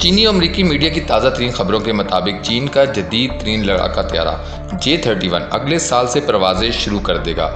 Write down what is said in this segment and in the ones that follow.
चीनी और अमरीकी मीडिया की ताज़ा तरीन खबरों के मुताबिक चीन का जदीद तरीन लड़ाका त्यारा J-31 अगले साल से परवाजें शुरू कर देगा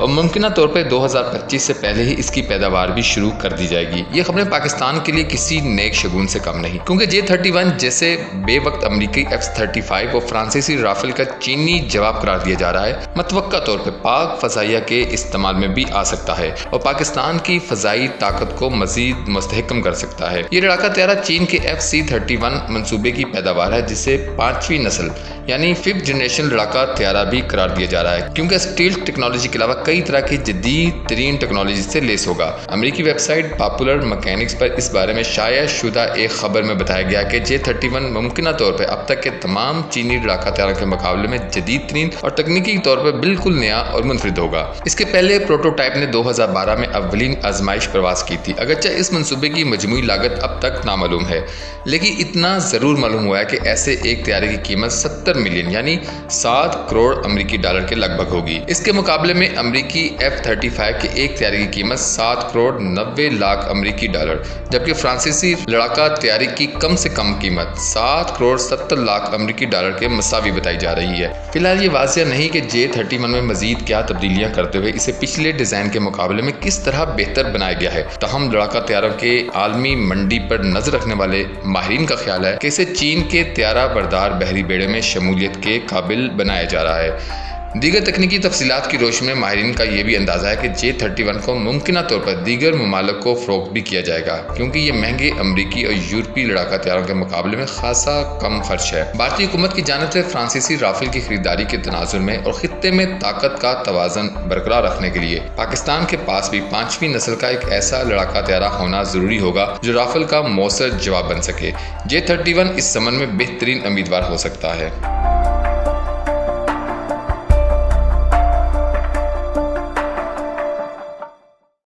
और मुमकिन तौर पर 2025 से पहले ही इसकी पैदावार भी शुरू कर दी जाएगी। ये खबरें पाकिस्तान के लिए किसी नेक शगुन से कम नहीं, क्योंकि J-31 जैसे बेवक्त अमरीकी F-35 और फ्रांसीसी राफेल का चीनी जवाब करार दिया जा रहा है, मतवक्का तौर पर पाक फजाइया के इस्तेमाल में भी आ सकता है और पाकिस्तान की फजाई ताकत को मजीद मुस्तहकम कर सकता है। ये लड़ाका त्यारा चीन के F-31 मंसूबे की पैदावार है, जिसे पांचवी नस्ल यानी 5th जनरेशन लड़ाका त्यारा भी करार दिया जा रहा है, क्योंकि स्टील टेक्नोलॉजी के अलावा कई तरह की जदीद तरीन टेक्नोलॉजी से लेस होगा। अमेरिकी वेबसाइट पॉपुलर मैकेनिक्स पर इस बारे में शाया शुदा एक खबर में बताया गया कि J-31 मुमकिन तौर पर अब तक के तमाम चीनी लड़ाका त्यारा के मुकाबले में जदीद तरीन और तकनीकी तौर पर बिल्कुल नया और मुनफरिद होगा। इसके पहले प्रोटोटाइप ने 2012 में अवलीन आजमाइश प्रवास की थी। अगरचे इस मंसूबे की मजमूई लागत अब तक नामालूम है, लेकिन इतना ज़रूर मालूम हुआ है कि ऐसे एक त्यारे की कीमत 70 मिलियन यानी 7 करोड़ अमरीकी डॉलर के लगभग होगी। इसके मुकाबले में अमरीकी F-35 के एक त्यारे की कीमत 7 करोड़ 90 लाख अमरीकी डॉलर, जबकि फ्रांसीसी लड़ाका त्यारे की कम से कम कीमत 7 करोड़ 70 लाख अमरीकी डॉलर के मसावी बताई जा रही है। फिलहाल ये वाजिया नहीं कि J-31 में मजीद क्या तब्दीलियाँ करते हुए इसे पिछले डिज़ाइन के मुकाबले में किस तरह बेहतर बनाया गया है। तहम लड़ाका त्यारों के आलमी मंडी पर नजर रखने वाले माहिरीन का ख्याल है कि इसे चीन के त्यारा बरदार बहरी बेड़े में शमूलियत के काबिल बनाया जा रहा है। दीगर तकनीकी तफसीलात की रोशनी में माहिरीन का यह भी अंदाज़ा है कि J-31 को मुमकिन तौर पर दीगर ममालिक को फ़रोख्त भी किया जाएगा, क्योंकि ये महंगे अमरीकी और यूरोपी लड़ाका त्यारों के मुकाबले में खासा कम खर्च है। भारतीय हुकूमत की जानिब से फ्रांसीसी राफेल की खरीदारी के तनाजुर में और खित्ते में ताकत का तवाज़न बरकरार रखने के लिए पाकिस्तान के पास भी 5वीं नस्ल का एक ऐसा लड़ाका त्यारा होना ज़रूरी होगा जो राफेल का मौसर जवाब बन सके। J-31 इस समन में बेहतरीन उम्मीदवार हो सकता है।